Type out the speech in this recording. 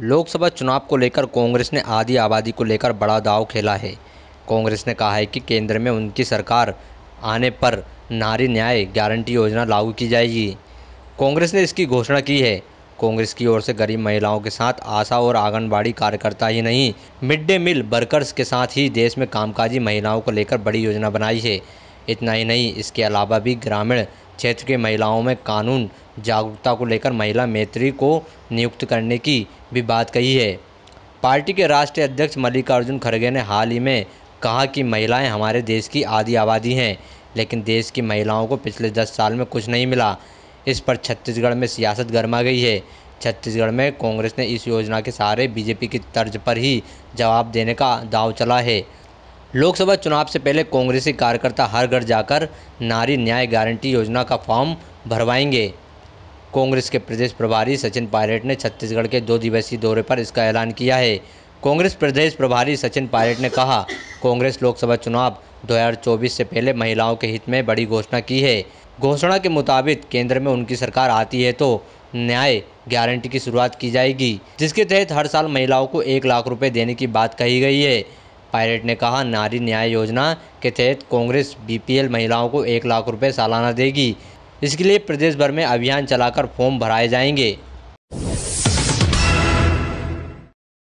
लोकसभा चुनाव को लेकर कांग्रेस ने आधी आबादी को लेकर बड़ा दांव खेला है। कांग्रेस ने कहा है कि केंद्र में उनकी सरकार आने पर नारी न्याय गारंटी योजना लागू की जाएगी। कांग्रेस ने इसकी घोषणा की है। कांग्रेस की ओर से गरीब महिलाओं के साथ आशा और आंगनवाड़ी कार्यकर्ता ही नहीं, मिड डे मील वर्कर्स के साथ ही देश में कामकाजी महिलाओं को लेकर बड़ी योजना बनाई है। इतना ही नहीं, इसके अलावा भी ग्रामीण क्षेत्र की महिलाओं में कानून जागरूकता को लेकर महिला मैत्री को नियुक्त करने की भी बात कही है। पार्टी के राष्ट्रीय अध्यक्ष मल्लिकार्जुन खड़गे ने हाल ही में कहा कि महिलाएं हमारे देश की आधी आबादी हैं, लेकिन देश की महिलाओं को पिछले 10 साल में कुछ नहीं मिला। इस पर छत्तीसगढ़ में सियासत गर्मा गई है। छत्तीसगढ़ में कांग्रेस ने इस योजना के सहारे बीजेपी की तर्ज पर ही जवाब देने का दांव चला है। लोकसभा चुनाव से पहले कांग्रेसी कार्यकर्ता हर घर जाकर नारी न्याय गारंटी योजना का फॉर्म भरवाएंगे। कांग्रेस के प्रदेश प्रभारी सचिन पायलट ने छत्तीसगढ़ के 2 दिवसीय दौरे पर इसका ऐलान किया है। कांग्रेस प्रदेश प्रभारी सचिन पायलट ने कहा, कांग्रेस लोकसभा चुनाव 2024 से पहले महिलाओं के हित में बड़ी घोषणा की है। घोषणा के मुताबिक केंद्र में उनकी सरकार आती है तो न्याय गारंटी की शुरुआत की जाएगी, जिसके तहत हर साल महिलाओं को 1 लाख रुपये देने की बात कही गई है। पायलट ने कहा, नारी न्याय योजना के तहत कांग्रेस बीपीएल महिलाओं को 1 लाख रुपये सालाना देगी। इसके लिए प्रदेश भर में अभियान चलाकर फॉर्म भराए जाएंगे।